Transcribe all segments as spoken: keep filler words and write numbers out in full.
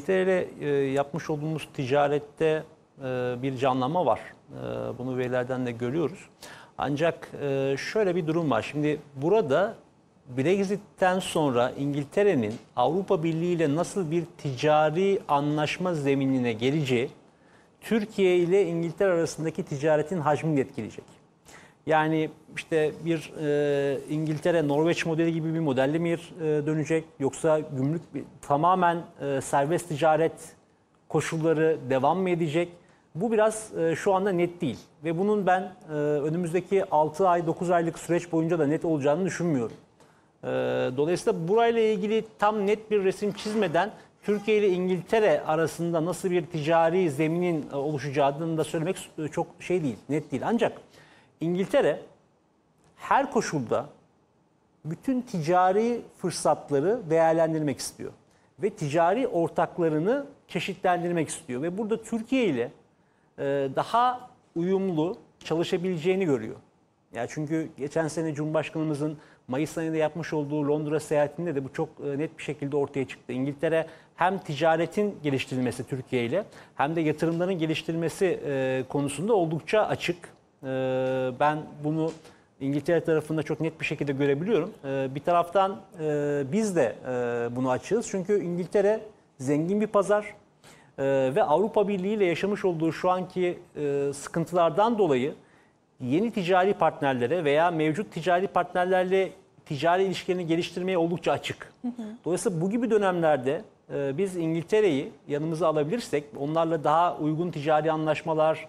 T L yapmış olduğumuz ticarette bir canlanma var. Bunu verilerden de görüyoruz. Ancak şöyle bir durum var. Şimdi burada Brexit'ten sonra İngiltere'nin Avrupa Birliği ile nasıl bir ticari anlaşma zeminine geleceği, Türkiye ile İngiltere arasındaki ticaretin hacmini etkileyecek. Yani işte bir e, İngiltere-Norveç modeli gibi bir modelle mi e, dönecek? Yoksa gümrük tamamen e, serbest ticaret koşulları devam mı edecek? Bu biraz e, şu anda net değil. Ve bunun ben e, önümüzdeki altı ay dokuz aylık süreç boyunca da net olacağını düşünmüyorum. E, dolayısıyla burayla ilgili tam net bir resim çizmeden Türkiye ile İngiltere arasında nasıl bir ticari zeminin e, oluşacağını da söylemek e, çok şey değil, net değil. Ancak İngiltere her koşulda bütün ticari fırsatları değerlendirmek istiyor. Ve ticari ortaklarını çeşitlendirmek istiyor. Ve burada Türkiye ile daha uyumlu çalışabileceğini görüyor. Ya çünkü geçen sene Cumhurbaşkanımızın Mayıs ayında yapmış olduğu Londra seyahatinde de bu çok net bir şekilde ortaya çıktı. İngiltere hem ticaretin geliştirilmesi Türkiye ile hem de yatırımların geliştirilmesi konusunda oldukça açık. Ben bunu İngiltere tarafında çok net bir şekilde görebiliyorum. Bir taraftan biz de bunu açığız. Çünkü İngiltere zengin bir pazar ve Avrupa Birliği ile yaşamış olduğu şu anki sıkıntılardan dolayı yeni ticari partnerlere veya mevcut ticari partnerlerle ticari ilişkilerini geliştirmeye oldukça açık. Dolayısıyla bu gibi dönemlerde biz İngiltere'yi yanımıza alabilirsek onlarla daha uygun ticari anlaşmalar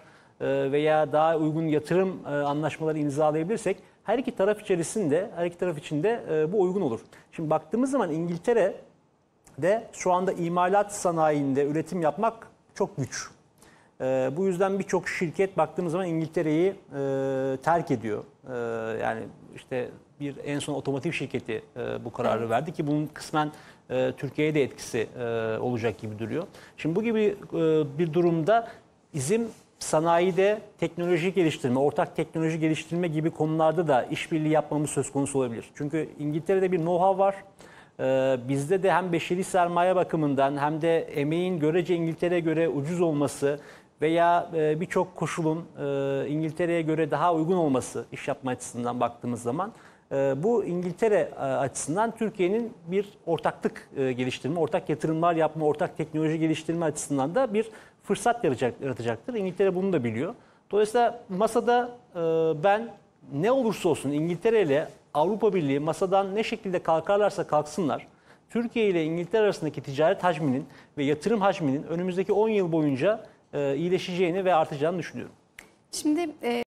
veya daha uygun yatırım anlaşmaları imzalayabilirsek her iki taraf içerisinde her iki taraf içinde bu uygun olur. Şimdi baktığımız zaman İngiltere'de şu anda imalat sanayinde üretim yapmak çok güç. Bu yüzden birçok şirket baktığımız zaman İngiltere'yi terk ediyor. Yani işte bir en son otomotiv şirketi bu kararı verdi ki bunun kısmen Türkiye'ye de etkisi olacak gibi duruyor. Şimdi bu gibi bir durumda bizim sanayide teknoloji geliştirme, ortak teknoloji geliştirme gibi konularda da işbirliği yapmamız söz konusu olabilir. Çünkü İngiltere'de bir know-how var. Ee, bizde de hem beşeri sermaye bakımından hem de emeğin görece İngiltere'ye göre ucuz olması veya e, birçok koşulun e, İngiltere'ye göre daha uygun olması iş yapma açısından baktığımız zaman e, bu İngiltere açısından Türkiye'nin bir ortaklık e, geliştirme, ortak yatırımlar yapma, ortak teknoloji geliştirme açısından da bir fırsat yaratacaktır. İngiltere bunu da biliyor. Dolayısıyla masada ben ne olursa olsun İngiltere ile Avrupa Birliği masadan ne şekilde kalkarlarsa kalksınlar, Türkiye ile İngiltere arasındaki ticaret hacminin ve yatırım hacminin önümüzdeki on yıl boyunca iyileşeceğini ve artacağını düşünüyorum. Şimdi. E